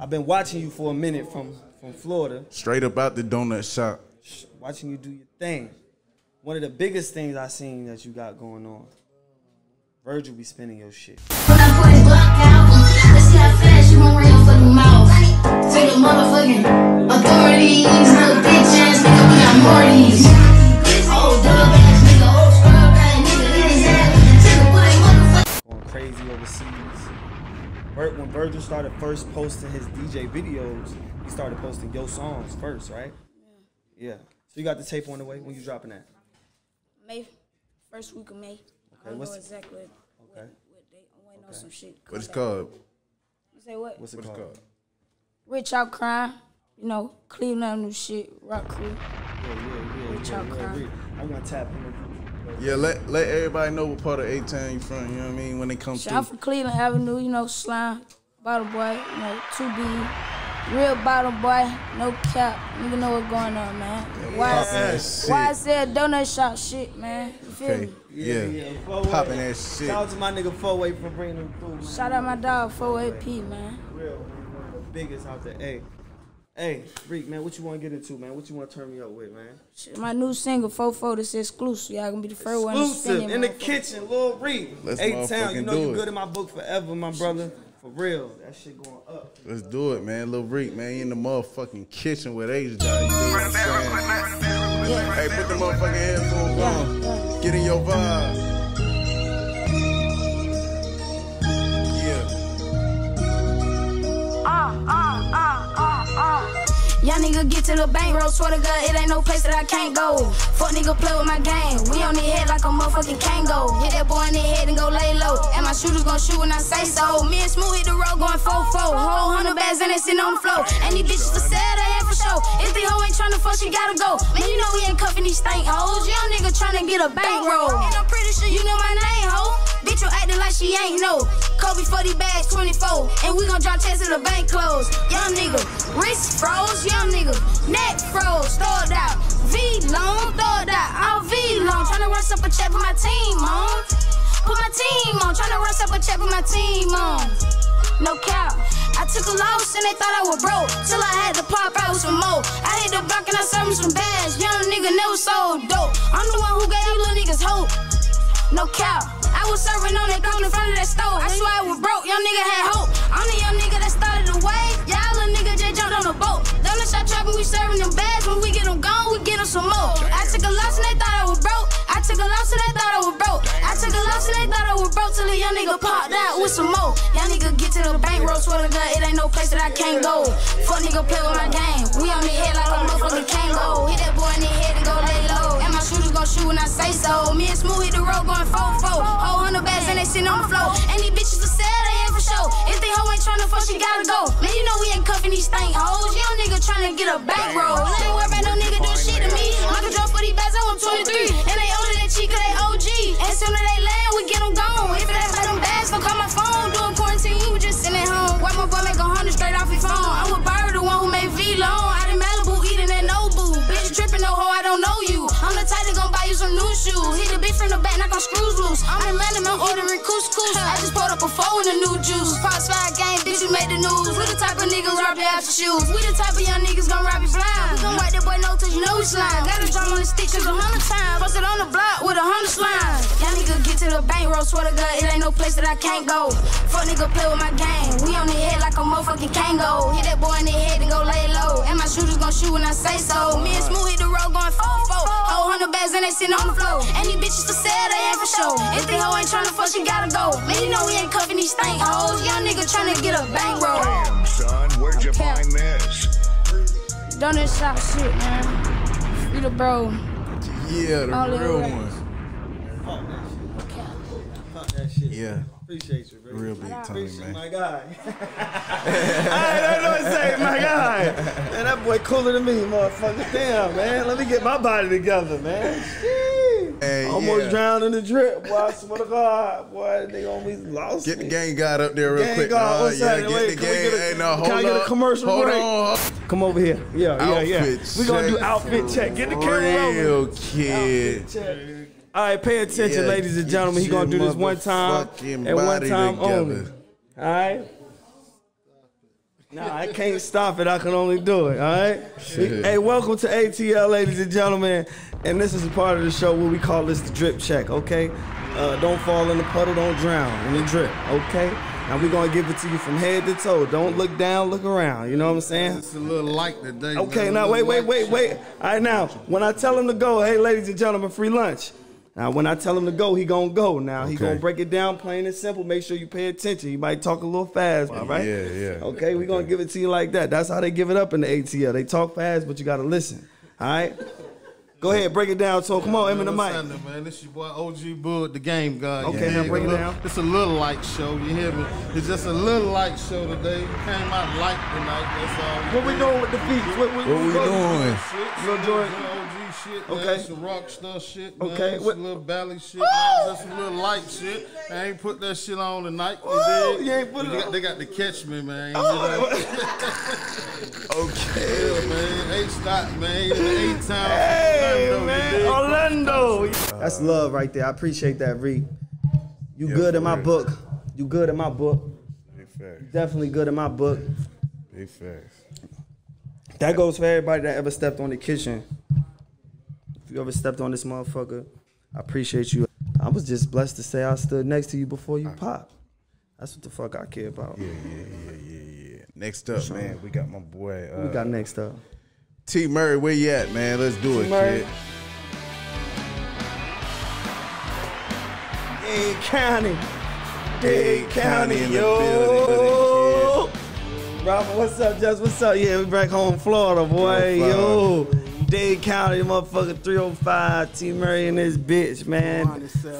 I've been watching you for a minute from Florida. Straight up out the donut shop. Watching you do your thing. One of the biggest things I seen that you got going on. Virgil be spinning your shit. Going crazy overseas. When Virgil started first posting his DJ videos, you started posting your songs first, right? Yeah. Yeah. So you got the tape on the way. When you dropping that? May, first week of May. Okay. I don't know exactly. Okay. What date. I'm waiting on some shit. What it's called? You say what? What's it called? Rich Out Crime. You know, Cleveland Avenue shit, Rock Creek. Yeah. I'm gonna tap in. Yeah, let everybody know what part of A-Town you from, you know what I mean, when they come through. I'm from Cleveland Avenue, you know, slime, bottle boy, you know, 2B, real bottle boy, no cap, nigga know what's going on, man. Yeah, why I said donut shop shit, man, you feel me? Yeah, popping that shit. Shout out to my nigga 4AP for bringing them food, man. Shout out my dog 4AP, man. Real, one of the biggest out there, hey. Hey, Reek, man, what you want to get into, man? What you want to turn me up with, man? My new single, Fofo, that's exclusive. Y'all going to be the first one to spin it. Exclusive, In the Kitchen, Lil Reek. A-Town, you know you're good in my book forever, my brother. For real, that shit going up. Let's do it, man. Lil Reek, man, you in the motherfucking kitchen with H-Dot. Hey, put the motherfucking headphones on. Yeah. Get in your vibe. Y'all nigga get to the bankroll, swear to God, it ain't no place that I can't go. Fuck nigga play with my game, we on his head like a motherfucking Kango. Hit that boy in the head and go lay low, and my shooters gon' shoot when I say so. Me and Smooth hit the road going 4-4, whole 100 bags and they sitting on the floor. And these bitches for sale, they ain't for show. If the hoe ain't tryna fuck, she gotta go. Man, you know we ain't cuffing these stank hoes, young nigga tryna get a bankroll. And I'm pretty sure you know my name, ho. Bitch, you acting like she ain't no Kobe 40 bags, 24, and we gon' drop checks to the bank close. Young nigga, wrist froze, young nigga, neck froze, throw it out. V long, throw it out, all V long. Tryna rush up a check with my team on. Put my team on, tryna rush up a check with my team on. No cap, I took a loss and they thought I was broke, till I had to pop out some more. I hit the block and I sold me some bags, young nigga never sold dope. I'm the one who gave you little niggas hope. No cap, I was serving on that coat in front of that stove. I swear I was broke, young nigga had hope. I'm the young nigga that started the wave, y'all little nigga just jumped on the boat. Donut shop trapping, we serving them bags, when we get them gone, we get them some more. I took a loss and they thought I was broke, I took a loss and they thought I was broke. I took a loss and they thought I was broke, till the young nigga popped out with some more. Young nigga get to the bankroll, swear to God, it ain't no place that I can't go. Fuck nigga play with my game, we on the head like a motherfucking Kango. Hit that boy in the head and go lay low, and my shooters gon' shoot when I say so. Me and Smooth hit the road going 4-4, whole 100 bags and they sitting on the floor. And these bitches are sad, they ain't for show. If they hoe ain't tryna fuck, she gotta go. Man, you know we ain't cuffing these stank hoes. Young nigga tryna get a bankroll. I ain't worried about no nigga doing shit to me. I can drop 40 bags, I'm 23. And they older than Chica, they OG. And soon as they land, we get them gone. If it ain't for them bags, fuck on my phone. Doing quarantine, we just sitting at home. Why my boy make 100 straight off his phone? I would borrow the one who made V long. Out in Malibu, eating that Nobu. Bitch, you tripping, no hoe, I don't know you. I'm the type that gon' buy you some new shoes. Hit a bitch from the back, knock on screws loose. I'm in London, I'm ordering couscous. I just poured up a 4 in a new juice. Pops 5 gang, bitch, you made the news. We the type of niggas rob your after shoes. We the type of young niggas gon' rob your blind. We gon' wipe that boy no till you know we slime. Got a drum on his stick, 'cause 100 times. Bust it on the block with 100 slimes. Young nigga get to the bankroll, swear to God, it ain't no place that I can't go. Fuck nigga play with my game, we on the head like a motherfucking Kango. Hit that boy in the head and go lay low, and my shooters gon' shoot when I say so. Me and Smooth hit the road going 4-4, whole 100 bags and they sitting on the floor. And these bitches for sale, they ain't for show. If the hoe ain't tryna fuck, she gotta go. Man, you know we ain't cuffing these stank hoes. Young nigga tryna get a bankroll. Damn, son, where'd you find this? Donut shop shit, man. You the bro. Yeah, the all real one. Fuck that shit. Yeah. Appreciate you, bro. Real big time, man. My guy. I don't know what to say, my guy. Man, that boy cooler than me, motherfucker. Damn, man. Let me get my body together, man. Almost drowned in the drip, boy. I swear to God, boy, they almost lost. Get the gang guy up there real quick. Can I get a commercial break? Come over here. Yeah. We gonna do outfit check. Get the camera over. Real kid. All right, pay attention, ladies and gentlemen. He gonna do this one time and one time only. All right. Nah, I can't stop it. I can only do it, all right? Yeah. Hey, welcome to ATL, ladies and gentlemen. And this is a part of the show where we call this the drip check, okay? Don't fall in the puddle, don't drown in the drip, okay? Now, we're going to give it to you from head to toe. Don't look down, look around. You know what I'm saying? It's a little light today. Okay, now, wait. All right, now, when I tell them to go, hey, ladies and gentlemen, free lunch. Now, when I tell him to go, he gonna go. Now, okay. He gonna break it down plain and simple. Make sure you pay attention. He might talk a little fast, all right? Yeah, yeah. Okay, we gonna give it to you like that. That's how they give it up in the ATL. They talk fast, but you gotta listen, all right? Go ahead, break it down. So come on, Em and the mic. Man, this your boy OG Bull, the game guy. Okay, now break it down. It's a little light show, you hear me? It's just a little light show today. We came out light tonight, that's all. What we doing with the beats? What we doing? Little Jordan. Shit, okay. Man, some rock star shit, man. Okay. Some little ballet shit, man. That's some little light shit. I ain't put that shit on tonight. Ooh, you ain't put it on. They got to catch me, man. Okay. Yeah, man. H-Dot, man. The A-Town. Hey, man. Orlando. That's love right there. I appreciate that, Reek. You good in my book. You good in my book. Big facts. Definitely good in my book. Big facts. That goes for everybody that ever stepped on the kitchen. If you ever stepped on this motherfucker, I appreciate you. I was just blessed to say I stood next to you before you popped. That's what the fuck I care about. Yeah. Next up, man, we got my boy. We got next up. T. Murray, where you at, man? Let's do it, kid. Dade County, yo. Robin, what's up, Jess? What's up? Yeah, we back home, Florida, boy, yo. Dade County, motherfucker, 305, T. Murray and this bitch, man.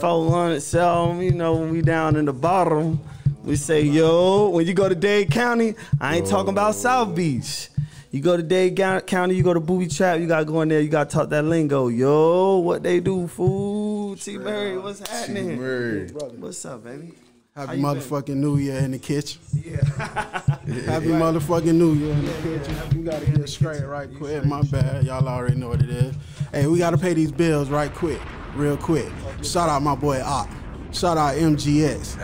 400 cell, you know, when we down in the bottom, we say, yo, when you go to Dade County, I ain't talking about South Beach. You go to Dade County, you go to Booby Trap, you got to go in there, you got to talk that lingo. Yo, what they do, fool? T. Murray, what's happening? T. Murray. What's up, baby? Happy motherfucking New Year in the kitchen. Yeah. Happy motherfucking New Year in the kitchen. Yeah. You gotta get straight right quick. My bad, y'all already know what it is. Hey, we gotta pay these bills right quick, real quick. Shout out my boy Op. Shout out MGX.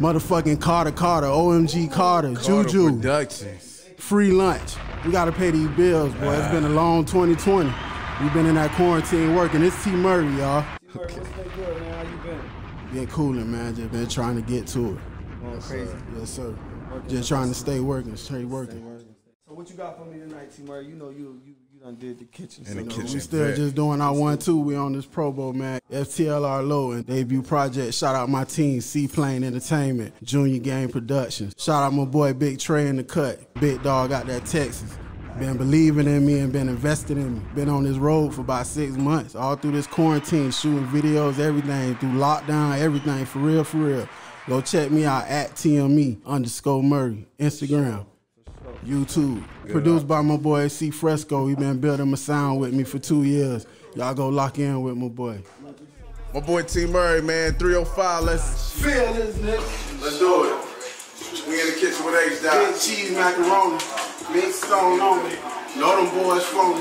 Motherfucking Carter, OMG Carter Juju. Productions. Free lunch. We gotta pay these bills, boy. It's been a long 2020. We've been in that quarantine working. It's T. Murray, y'all. T. Murray, what's been good, man? How you been? Been cooling, man. Just been trying to get to it. Going crazy. Yes, sir. Just trying to stay working, stay working. So what you got for me tonight, T. Murray? You know you done did the kitchen. We still just doing our 1-2. We on this Pro Bowl, man. FTLR Low and debut project. Shout out my team, Seaplane Entertainment, Junior Game Productions. Shout out my boy Big Trey in the cut. Big dog out there, Texas. Been believing in me and been invested in me. Been on this road for about 6 months, all through this quarantine, shooting videos, everything, through lockdown, everything, for real. Go check me out at TME_Murray, Instagram, YouTube. Produced by my boy C. Fresco. He been building my sound with me for 2 years. Y'all go lock in with my boy. My boy T. Murray, man, 305, let's feel this, nigga. Let's do it. We in the kitchen with H-Dot. Big cheese macaroni. Big stone on me. Know them boys phony.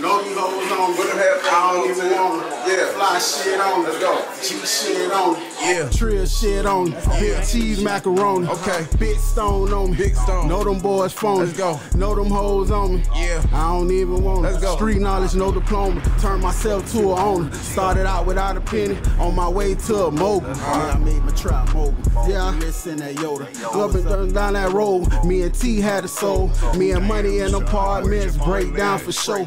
Know these hoes on me. I don't even want them. Yeah. Fly shit on me. Let's go. Cheese shit on me. Yeah. Trill shit on me. Big cheese macaroni. Okay. Big stone on me. Big stone. Know them boys phony. Let's go. Know them hoes on me. Yeah. I don't even want them. Let's go. Street knowledge, no diploma. Turned myself to a owner. Started out without a penny. On my way to a mogul. I made my trap mogul. Yeah. Listen that Yoda. Up and down that road. Me and T had a soul. Me and money in apartments. Breakdown for show.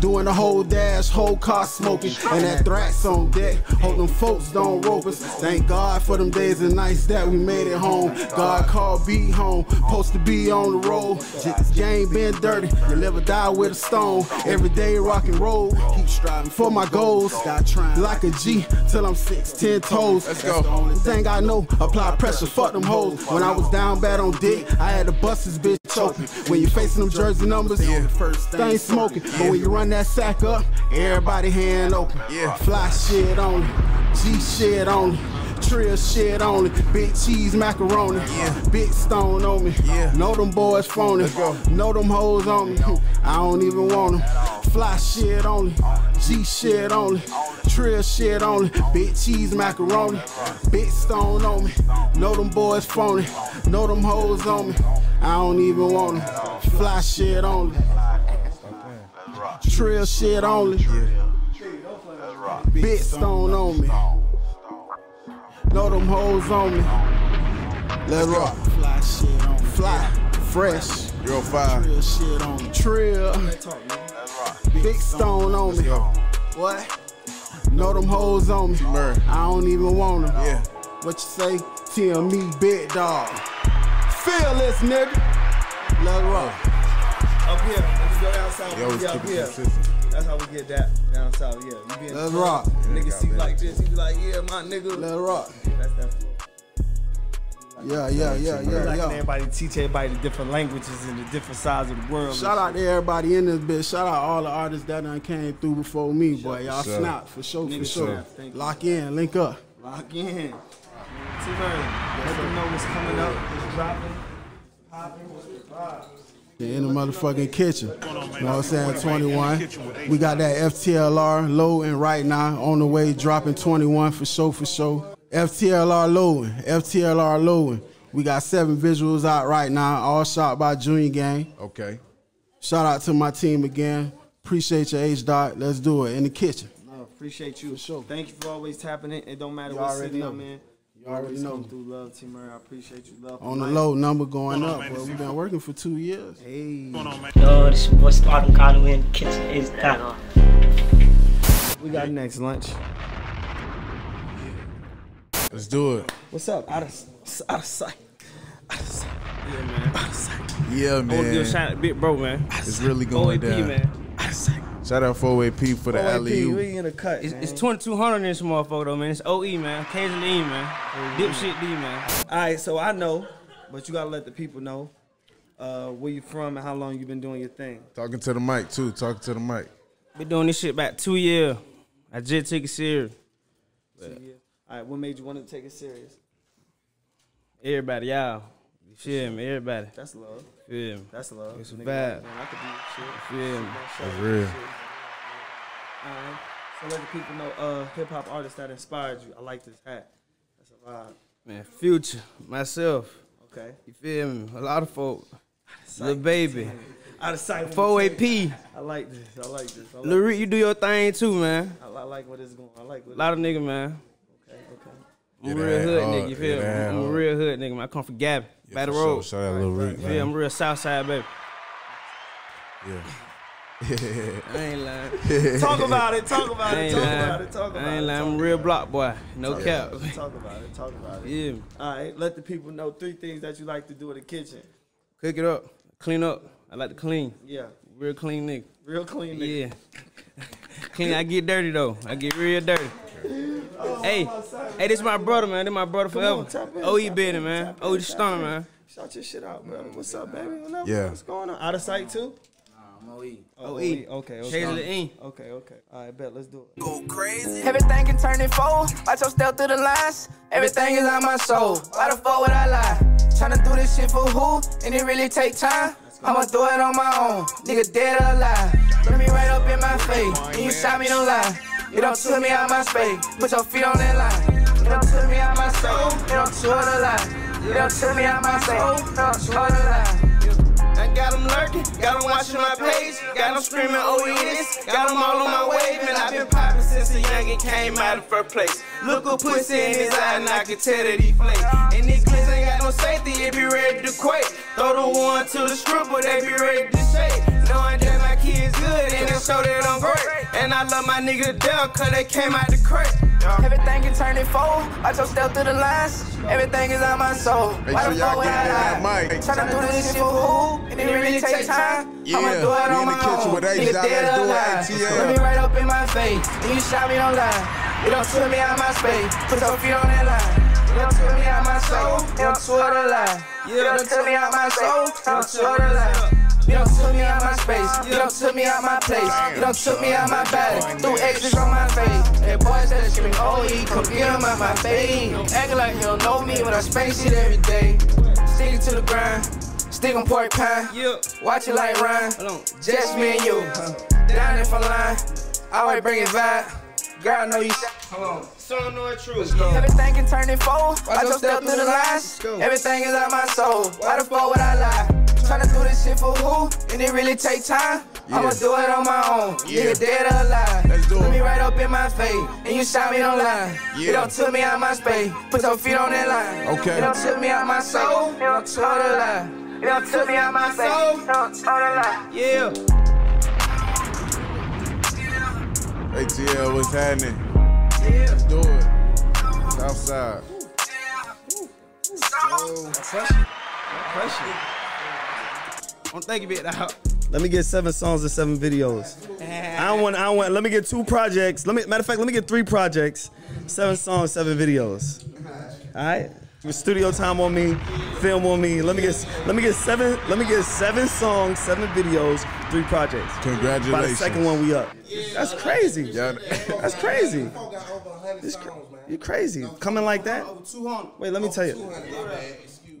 Doing the whole dash, whole car smoking. And that thrax on deck. Hope them folks don't rope us. Thank God for them days and nights that we made it home. God called B home. Supposed to be on the road. This game been dirty. You'll never die with a stone. Every day rock and roll. Keep striving for my goals. Like a G till I'm 6'10" toes. Let's go. Thing I know, apply pressure. Fuck them hoes. When I was down bad on dick, I had to bust this bitch open. When you're facing them Jersey numbers, thing smoking. But when you run that sack up, everybody hand open. Fly shit on it, G shit on it, trill shit on it, big cheese macaroni, big stone on me. Know them boys phony, know them hoes on me. I don't even want them. Fly shit on it, G shit on it, trill shit on it, big cheese macaroni, big stone on me. Know them boys phony, know them hoes on me. I don't even want them. Fly shit only. Trill shit only. Big stone on me. Know them hoes on me. Let's rock. Fly shit on me. Fly. Fresh. Real fire. Trill shit on me. Trill. Big stone on me. What? Know them hoes on me. I don't even want them. Yeah. What you say? Tell me, big dog. Feel this, nigga. Let it roll. Up here. When you go down south, we get up here. That's how we get that down south. Yeah. You being Let's rock. Niggas see like this. He be like, yeah, my nigga. Let it rock. Yeah, that's that. Yeah. Everybody teach everybody the different languages and the different sides of the world. Shout out to everybody in this bitch. Shout out all the artists that done came through before me, boy. Y'all snap for sure. Lock in, link up. Lock in. T-Bird, let them know what's coming up, what's dropping, popping, what's the vibe. In the motherfucking kitchen. You know what I'm saying? 21. We got that FTLR low and right now on the way, dropping 21 for sure, for sure. FTLR loading, FTLR loading. We got 7 visuals out right now, all shot by Junior Gang. Okay. Shout out to my team again. Appreciate your H-Dot. Let's do it in the kitchen. No, appreciate you. For sure. Thank you for always tapping in. It don't matter what city I'm in. You already know. Through love, T. Murray. I appreciate you. Love. On the low number going up. Well, we've been working for 2 years. Hey. Yo, this boy Spartan Carlo in the kitchen. H-Dot. We got next lunch. Let's do it. What's up? Out of sight. Out of sight. Yeah, man. Out of sight. Yeah, man. I want to give a shout out to Big Bro, man. It's really going down. 4AP, man. Out of sight. Shout out 4AP for the alley-oop. We in the cut, it's 2200 in this motherfucker, though, man. It's OE, man. K's and the E, man. Dipshit D, man. All right, so I know, but you got to let the people know where you from and how long you been doing your thing. Talking to the mic, too. Talking to the mic. Been doing this shit about 2 years. I just took it serious. 2 years. All right, what made you want to take it serious? Everybody, y'all. Shit, man, everybody. That's love. Yeah. That's love. It's bad. I could do shit. Yeah. That's real. Shit. All right. So let the people know hip-hop artists that inspired you. I like this hat. That's a vibe. Man, Future, myself. Okay. You feel me? A lot of folk. Lil Baby. Out of sight. 4AP. I like this. I like this. I like Lil Reek, you do your thing, too, man. I like what it's going on. I like what a lot of niggas, man. I'm a real hood nigga, you feel me? I'm a real hood nigga, man. I come from Gavin, Battle Road. Shout out Lil Reek, man. Yeah, I'm a real South Side, baby. Yeah. I ain't lying. Talk about it, talk about it, talk about it, talk about it. I ain't lying, I'm a real block boy. No cap. Talk about it, talk about it. Yeah. All right, let the people know 3 things that you like to do in the kitchen. Cook it up, clean up. I like to clean. Yeah. Real clean nigga. Real clean nigga. Yeah. Clean, I get dirty, though. I get real dirty. Hey, hey, this is my brother, man. This is my brother forever. OE Benny, man. OE the Stunner, man. Shout your shit out, man. What's up, baby? What's going on? Out of sight, too? Nah, I'm OE. OE. Okay, okay. Shades of the E. Okay, okay. All right, bet. Let's do it. Go crazy. Everything can turn it forward. Watch your step through the lines. Everything is on my soul. Why the fuck would I lie? Tryna do this shit for who? And it really take time. I'ma do it on my own. Nigga dead or alive. Put me right up in my face. And you shot me, don't lie. You don't took me out my space. Put your feet on that line. You don't took me out my soul. You don't took the line. You don't took me out my soul. You don't took the line. I got them lurking. Got them watching my page. Got them screaming, oh, he is. Got them all on my wave. And I've been popping since the youngin' came out of first place. Look a pussy in his eye and I can tell that he flakes. And these glitz ain't got no safety. It be ready to quake. Throw the one to the stripper. They be ready to shake. Knowing that my kid's good and it show that I'm great. And I love my nigga Dell, cause they came out the crate. Everything can turn it forward. Watch your step through the lines. Everything is on my soul. Why the fuck would I lie? Tryna do this shit for who? And it really take time. I'ma do it on my own. Nigga dead or alive. Put me right up in my face. And you shot me, don't lie. You don't took me out my space. Put your feet on that line. You don't took me out my soul. You don't took the line. You don't took me out my soul. You don't took the line. You don't took me out my space, you don't took me out my place, you don't took me out my body, threw exes on my face. That boy said screaming, oh, he come get him out my face. Acting like he don't know me when I space shit every day. Stick it to the grind, stick on pork pie, watch it like Ryan, just me and you. Down there for line, I always bring it vibe. Girl, I know you shot. Hold on. Son, know it's true. Everything can turn it forward, I just step through the lines. Everything is out my soul, why the fuck would I lie? Tryna do this shit for who? And it really take time. I'ma do it on my own. Nigga dead or alive. Let's do it. Put me right up in my face. And you shot me, don't lie. You don't took me out my space. Put your feet on that line. Okay. You don't took me out my soul. You don't took the line. You don't took me out my soul. You don't took the line. Yeah. ATL, what's happening? Let's do it. South Side. No pressure. No pressure. Don't think of it out. Let me get 7 songs and 7 videos. I don't want. Let me get 2 projects. Matter of fact, let me get 3 projects, 7 songs, 7 videos. All right. Studio time on me, film on me. Let me get seven songs, 7 videos, 3 projects. Congratulations. By the second one, we up. That's crazy. Yeah. That's crazy. You're crazy. Coming like that? Wait, let me tell you.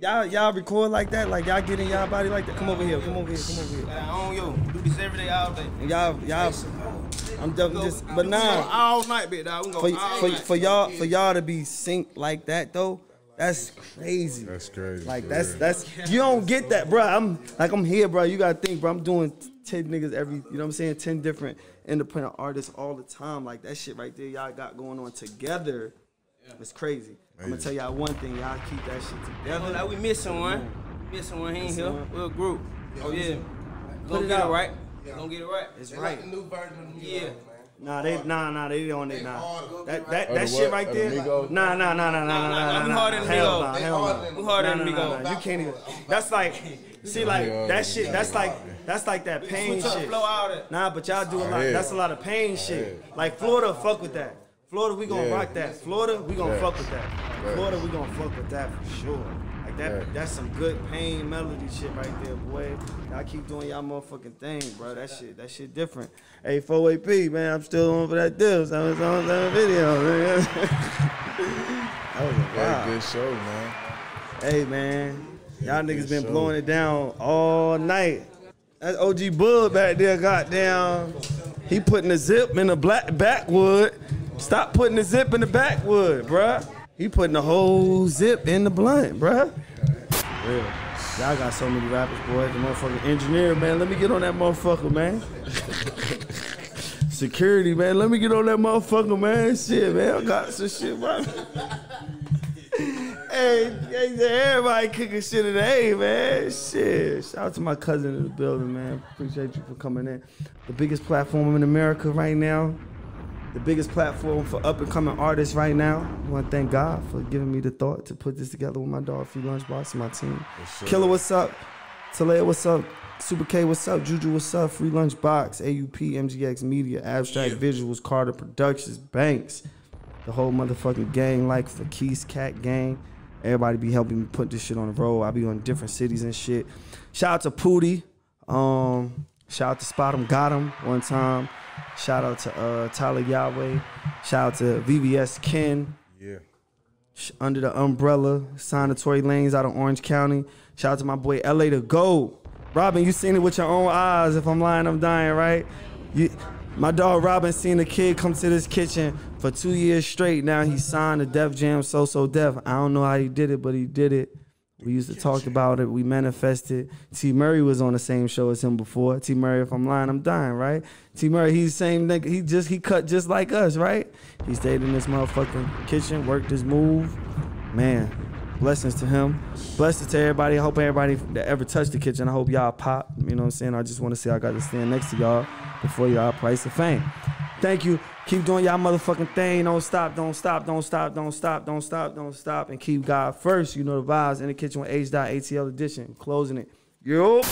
Y'all record like that? Like y'all get in y'all body like that? Come over here. Come over here. Come over here. I own you. Do this every day, all day. Y'all. I'm just. But now all night, big dog. For y'all to be synced like that though. That's crazy. That's crazy. Like that's you don't get that, bro. I'm here, bro. You gotta think, bro. I'm doing 10 niggas every, you know what I'm saying? 10 different independent artists all the time. Like that shit right there, y'all got going on together. It's crazy. I'm gonna tell y'all one thing, y'all keep that shit together. Like we missing one. Missing one. He ain't here. We're a group. Oh yeah. Don't get it right. Don't get it right. It's right. Like the new version of the music. Yeah. Nah, they on it. That shit right there. Nah. Hell nah. You can't even. That's like, see, like that shit. That's like that pain shit. Nah, but y'all do a lot. That's a lot of pain shit. Like Florida, fuck with that. Florida, we gonna rock that. Florida, we gonna fuck with that. Florida, we gonna fuck with that for sure. Like that's some good pain melody shit right there, boy. Y'all keep doing y'all motherfucking thing, bro. That shit different. Hey, 4AP, man, I'm still on for that deal. So it's on that video, man. That was a very good show, man. Hey, man, y'all niggas been blowing it down all night. That OG Bud back there, goddamn, he putting the zip in the backwood. Stop putting the zip in the backwood, bruh. He putting the whole zip in the blunt, bruh. Yeah. Y'all got so many rappers, boy. The motherfucking engineer, man. Let me get on that motherfucker, man. Security, man. Let me get on that motherfucker, man. Shit, man. I got some shit, bro. Hey, everybody kicking shit today, man. Shit. Shout out to my cousin in the building, man. Appreciate you for coming in. The biggest platform in America right now. The biggest platform for up-and-coming artists right now. I want to thank God for giving me the thought to put this together with my dog, Free Lunchbox, and my team. Yes, Killer, what's up? Talea, what's up? Super K, what's up? Juju, what's up? Free Lunchbox, AUP, MGX Media, Abstract Visuals, Carter Productions, Banks, the whole motherfucking gang, like for Keys, Cat Gang. Everybody be helping me put this shit on the road. I be on different cities and shit. Shout out to Pootie. Shout out to Spot 'em, Got 'em one time. Shout out to Tyler Yahweh. Shout out to VVS Ken. Yeah. Under the Umbrella. Signatory Lanes out of Orange County. Shout out to my boy LA the GOAT. Robin, you seen it with your own eyes. If I'm lying, I'm dying, right? My dog Robin seen the kid come to this kitchen for 2 years straight. Now he signed to Def Jam, So So Def. I don't know how he did it, but he did it. We used to talk about it. We manifested. T. Murray was on the same show as him before. T. Murray, if I'm lying, I'm dying, right? T. Murray, he's the same nigga. He cut just like us, right? He stayed in this motherfucking kitchen, worked his move. Man, blessings to him. Blessings to everybody. I hope everybody that ever touched the kitchen, I hope y'all pop. You know what I'm saying? I just want to say I got to stand next to y'all before y'all price of fame. Thank you. Keep doing y'all motherfucking thing. Don't stop, don't stop, don't stop, don't stop, don't stop, don't stop. And keep God first. You know the vibes. In the Kitchen with H-Dot, ATL edition. Closing it. Yo.